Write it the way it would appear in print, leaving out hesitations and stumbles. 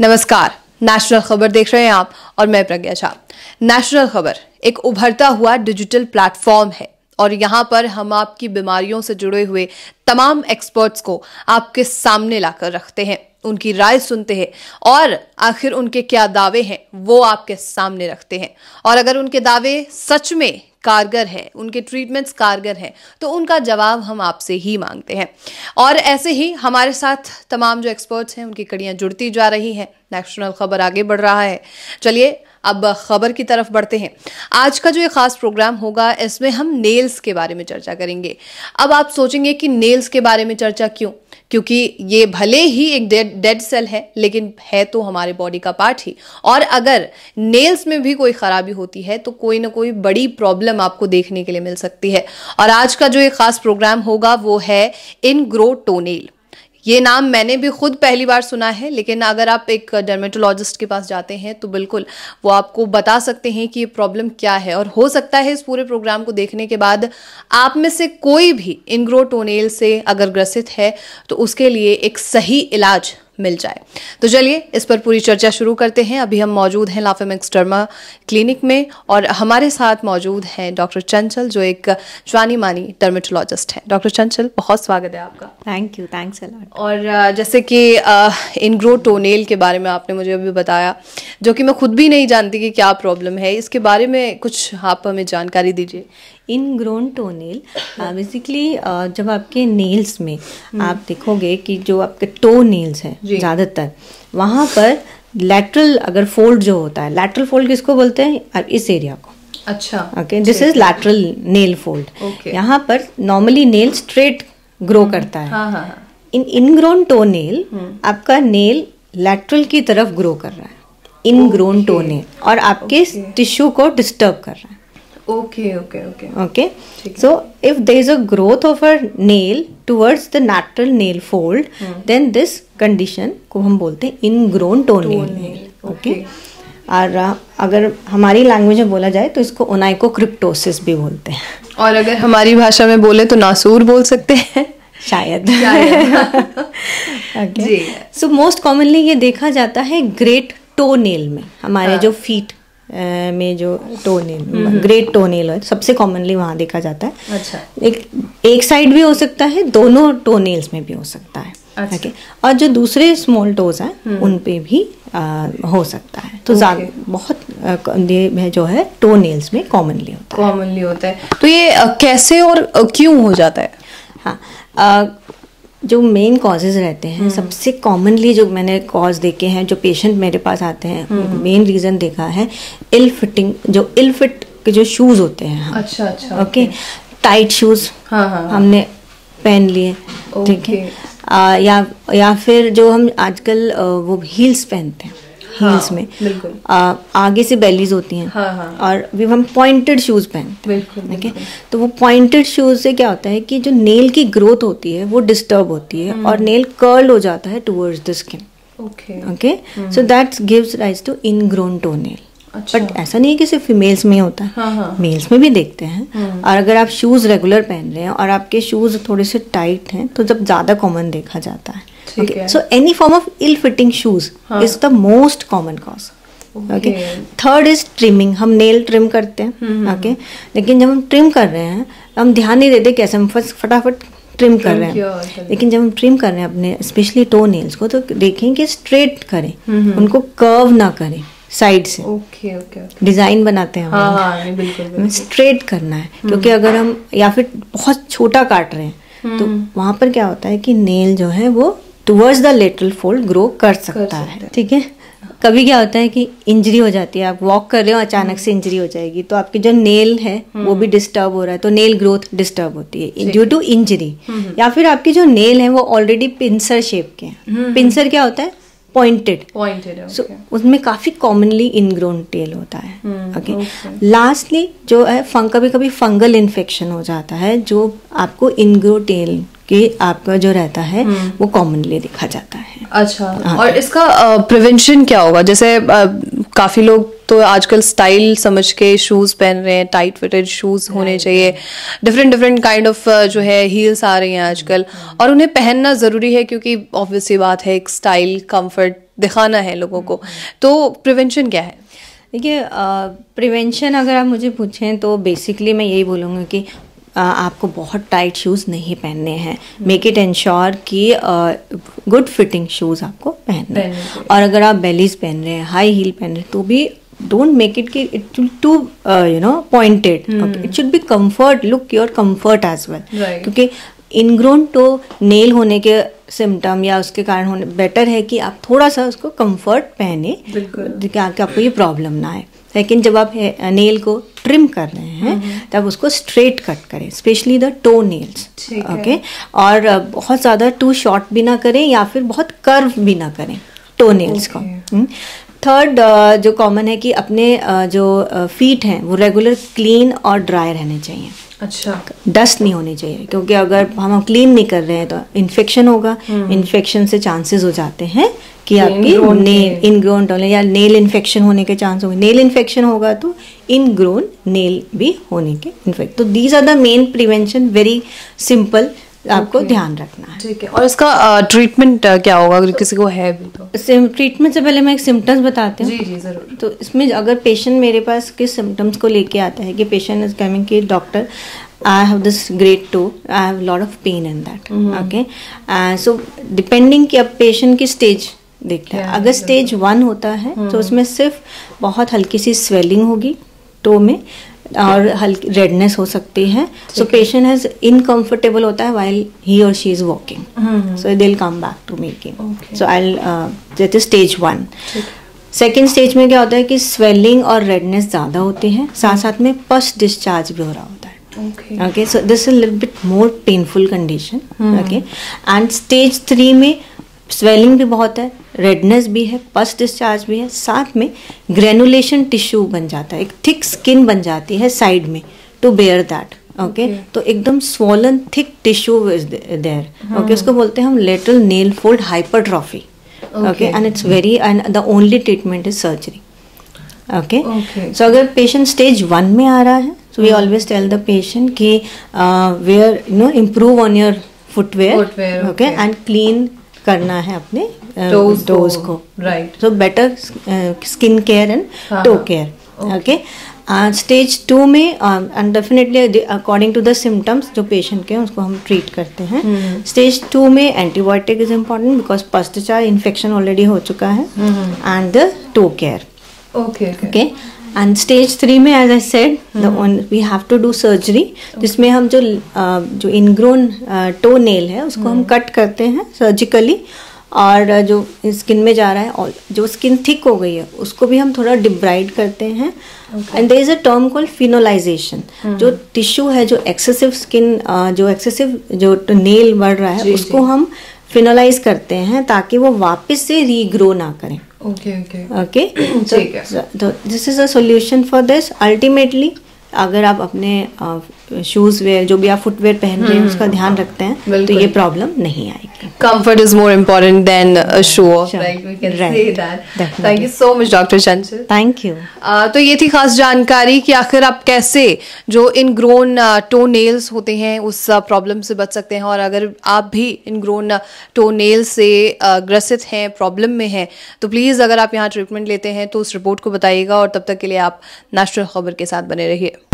नमस्कार, नेशनल खबर देख रहे हैं आप और मैं प्रज्ञा झा। नेशनल खबर एक उभरता हुआ डिजिटल प्लेटफॉर्म है और यहाँ पर हम आपकी बीमारियों से जुड़े हुए तमाम एक्सपर्ट्स को आपके सामने लाकर रखते हैं, उनकी राय सुनते हैं और आखिर उनके क्या दावे हैं वो आपके सामने रखते हैं। और अगर उनके दावे सच में कारगर है, उनके ट्रीटमेंट्स कारगर हैं, तो उनका जवाब हम आपसे ही मांगते हैं। और ऐसे ही हमारे साथ तमाम जो एक्सपर्ट्स हैं उनकी कड़ियाँ जुड़ती जा रही हैं। नेशनल खबर आगे बढ़ रहा है। चलिए अब खबर की तरफ बढ़ते हैं। आज का जो ये खास प्रोग्राम होगा इसमें हम नेल्स के बारे में चर्चा करेंगे। अब आप सोचेंगे कि नेल्स के बारे में चर्चा क्यों, क्योंकि ये भले ही एक डेड सेल है लेकिन है तो हमारे बॉडी का पार्ट ही। और अगर नेल्स में भी कोई खराबी होती है तो कोई ना कोई बड़ी प्रॉब्लम आपको देखने के लिए मिल सकती है। और आज का जो ये खास प्रोग्राम होगा वो है इन ग्रो टोनेल। ये नाम मैंने भी खुद पहली बार सुना है, लेकिन अगर आप एक डर्मेटोलॉजिस्ट के पास जाते हैं तो बिल्कुल वो आपको बता सकते हैं कि ये प्रॉब्लम क्या है। और हो सकता है इस पूरे प्रोग्राम को देखने के बाद आप में से कोई भी इनग्रो टोनेल से अगर ग्रसित है तो उसके लिए एक सही इलाज मिल जाए। तो चलिए इस पर पूरी चर्चा शुरू करते हैं। अभी हम मौजूद हैं ला फैमू डर्मा क्लिनिक में और हमारे साथ मौजूद हैं डॉक्टर चंचल, जो एक जानी मानी डर्मेटोलॉजिस्ट हैं। डॉक्टर चंचल, बहुत स्वागत है आपका। Thank you, thanks a lot. और जैसे कि इनग्रो टोनेल के बारे में आपने मुझे अभी बताया, जो कि मैं खुद भी नहीं जानती कि क्या प्रॉब्लम है, इसके बारे में कुछ आप हमें जानकारी दीजिए। इनग्रोन टोनेल बेसिकली जब आपके नेल्स में आप देखोगे कि जो आपके टो नेल्स हैं ज़्यादातर वहाँ पर लैटरल अगर फोल्ड जो होता है, लैटरल फोल्ड किसको बोलते हैं, इस एरिया को। अच्छा, okay, this is lateral nail fold. यहाँ पर नॉर्मली नेल स्ट्रेट ग्रो करता है। हाँ, हाँ, हाँ. इनग्रोन टोनेल आपका नेल लैटरल की तरफ ग्रो कर रहा है, इनग्रोन टोनेल, और आपके टिश्यू को डिस्टर्ब कर रहा है। Okay, okay, okay. Okay. So if there is a growth of a nail towards the natural nail fold, then this condition को हम बोलते हैं ingrown toenail. Okay. और अगर हमारी लैंग्वेज में बोला जाए तो इसको onychocryptosis भी बोलते हैं। और अगर हमारी भाषा में बोले तो नासूर बोल सकते हैं शायद। Okay. So most commonly ये देखा जाता है great toenail में, हमारे जो feet में जो टोनेल, ग्रेट टोनेल है सबसे कॉमनली वहाँ देखा जाता है। अच्छा, एक साइड भी हो सकता है, दोनों टोनेल्स में भी हो सकता है। अच्छा। Okay. और जो दूसरे स्मॉल टोज हैं उन पे भी हो सकता है। तो okay. बहुत जो है टोनेल्स में कॉमनली होता है। कॉमनली होता है। तो ये कैसे और क्यों हो जाता है? हाँ, जो मेन कॉजेज रहते हैं, सबसे कॉमनली जो मैंने कॉज देखे हैं, जो पेशेंट मेरे पास आते हैं, मेन रीजन देखा है इल फिटिंग, जो इल फिट के जो शूज होते हैं। अच्छा अच्छा, ओके, टाइट शूज हमने पहन लिए, ठीक है। या फिर जो हम आजकल वो हील्स पहनते हैं, हील्स में आगे से बेलीज होती हैं। हाँ, हाँ. और भी हम पॉइंटेड शूज पहनते हैं। ओके, तो वो पॉइंटेड शूज से क्या होता है कि जो नेल की ग्रोथ होती है वो डिस्टर्ब होती है और नेल कर्ल हो जाता है towards the skin. Okay, okay, so that gives rise to ingrown toenail. अच्छा। बट ऐसा नहीं है कि सिर्फ फीमेल्स में होता है। हाँ, हाँ. मेल्स में भी देखते हैं। और अगर आप शूज रेगुलर पहन रहे हैं और आपके शूज थोड़े से टाइट हैं तो जब ज्यादा कॉमन देखा जाता है। Okay. So any form of ill-fitting shoes is the most common cause. Okay. Third is trimming. हम nail trim करते हैं, okay, लेकिन जब हम trim कर रहे हैं हम ध्यान नहीं देते कैसे हम फटाफट trim कर रहे हैं, लेकिन जब हम trim कर रहे हैं अपने स्पेशली toe nails को तो देखें कि straight करें, उनको curve ना करें साइड से। ओके, ओके, डिजाइन बनाते हैं। हाँ, बिल्कुल स्ट्रेट करना है, क्योंकि अगर हम या फिर बहुत छोटा काट रहे हैं तो वहाँ पर क्या होता है कि नेल जो है वो towards the lateral fold grow कर सकता है, ठीक है। कभी क्या होता है कि इंजरी हो जाती है, आप वॉक कर रहे हो अचानक से इंजरी हो जाएगी तो आपकी जो नेल है वो भी डिस्टर्ब हो रहा है, तो नेल ग्रोथ डिस्टर्ब होती है ड्यू टू इंजरी। या फिर आपकी जो नेल है वो ऑलरेडी पिंसर शेप के हैं। पिंसर क्या होता है, पॉइंटेड, सो उसमें काफी कॉमनली इनग्रोन टेल होता है। ओके, लास्टली जो है कभी कभी फंगल इन्फेक्शन हो जाता है, जो आपको इनग्रो टेल के आपका जो रहता है वो कॉमनली देखा जाता है। अच्छा। हाँ। और इसका प्रिवेंशन क्या होगा? जैसे काफी लोग तो आजकल स्टाइल समझ के शूज पहन रहे हैं, टाइट फिटेड शूज होने चाहिए, डिफरेंट काइंड ऑफ जो है हील्स आ रही हैं आजकल और उन्हें पहनना जरूरी है, क्योंकि ऑब्वियसली बात है एक स्टाइल कंफर्ट दिखाना है लोगों को, तो प्रिवेंशन क्या है? देखिए प्रिवेंशन अगर आप मुझे पूछें तो बेसिकली मैं यही बोलूँगी कि आपको बहुत टाइट शूज़ नहीं पहनने हैं, मेक इट एंश्योर कि गुड फिटिंग शूज़ आपको पहनने हैं। और अगर आप बेलीज पहन रहे हैं, हाई हील पहन रहे हैं, तो भी डोंट मेक इट कि it to you know pointed, it should be comfort, look your comfort as well, क्योंकि इनग्रोन टो नेल होने के सिम्टम या उसके कारण होने, बेटर है कि आप थोड़ा सा उसको कंफर्ट पहने ताकि आपको ये प्रॉब्लम ना आए। लेकिन जब आप नेल को ट्रिम कर रहे हैं तब उसको स्ट्रेट कट करें, specially the toe nails, okay. और बहुत ज़्यादा टू शॉर्ट भी ना करें या फिर बहुत कर्व भी ना करें टो नेल्स को। थर्ड जो कॉमन है कि अपने जो फीट हैं वो रेगुलर क्लीन और ड्राई रहने चाहिए, अच्छा डस्ट नहीं होनी चाहिए, क्योंकि अगर हम क्लीन नहीं कर रहे हैं तो इन्फेक्शन होगा, इन्फेक्शन से चांसेस हो जाते हैं कि आपकी नेल इनग्रोन या नेल इन्फेक्शन होने के चांस होंगे, नेल इन्फेक्शन होगा तो इनग्रोन नेल भी होने के इन्फेक्ट। तो these are the main prevention, very simple, आपको ध्यान रखना है, ठीक है। और इसका ट्रीटमेंट क्या होगा अगर किसी को है भी तो? ट्रीटमेंट से पहले मैं एक सिम्टम्स बताती हूँ। जी जी जरूर। तो इसमें अगर पेशेंट मेरे पास किस सिम्टम्स को लेके आता है कि पेशेंट इज कमिंग कि doctor I have this grade 2, I have lot of pain in that, okay. So depending कि अब पेशेंट की स्टेज देखते हैं, अगर स्टेज 1 होता है तो उसमें सिर्फ बहुत हल्की सी स्वेलिंग होगी टो में और हल्की रेडनेस हो सकती है। सो पेशेंट हैज इनकम्फर्टेबल होता है वाइल ही और she is walking, so they will come back to me, so I that is stage 1। Second stage में क्या होता है कि स्वेलिंग और रेडनेस ज़्यादा होती है, साथ साथ में पस डिस्चार्ज भी हो रहा होता है, okay. So this is little bit more painful condition, okay. And stage 3 में स्वेलिंग भी बहुत है, रेडनेस भी है, पस डिस्चार्ज भी है, साथ में ग्रेनुलेशन टिश्यू बन जाता है, एक थिक स्किन बन जाती है साइड में टू बेयर दैट, ओके। तो एकदम swollen thick tissue is there, okay. उसको बोलते हैं हम lateral nail fold hypertrophy, okay. And it's very, and the only treatment is surgery, okay. So अगर पेशेंट स्टेज 1 में आ रहा है, so we always tell the patient कि where you know improve on your footwear, okay, and clean करना है अपने toes को, right. So better skin care and toe care, okay. Stage 2 में and definitely according to the symptoms जो patient के हैं उसको हम ट्रीट करते हैं। स्टेज 2 में एंटीबायोटिक इज इम्पॉर्टेंट बिकॉज पस्टिचा इन्फेक्शन ऑलरेडी हो चुका है, and the toe care, okay okay. And stage 3 में as I said we have to do surgery, जिसमें हम जो इनग्रोन टो नेल है उसको हम कट करते हैं सर्जिकली, और जो स्किन में जा रहा है और जो स्किन थिक हो गई है उसको भी हम थोड़ा डिब्राइड करते हैं। And there is a term called phenolization, जो टिश्यू है, जो एक्सेसिव स्किन, जो एक्सेसिव जो नेल बढ़ रहा है उसको हम फिनोलाइज करते हैं ताकि वो वापस से रीग्रो ना करें, okay okay okay. This is a solution for this. Ultimately अगर आप अपने शूज वेयर, जो भी आप फुटवेयर पहन रहे हैं उसका ध्यान रखते हैं तो ये प्रॉब्लम नहीं आएगी। Comfort is more important than a show off, right, we can say that. Thank you so much doctor Chanchal, thank you. तो ये थी खास जानकारी कि आखिर आप कैसे जो इनग्रोन टो नेल्स होते हैं उस प्रॉब्लम से बच सकते हैं, और अगर आप भी इनग्रोन टो नेल से ग्रसित हैं, प्रॉब्लम में हैं, तो प्लीज़ अगर आप यहाँ ट्रीटमेंट लेते हैं तो उस रिपोर्ट को बताइएगा। और तब तक के लिए आप नेशनल खबर के साथ बने रहिए।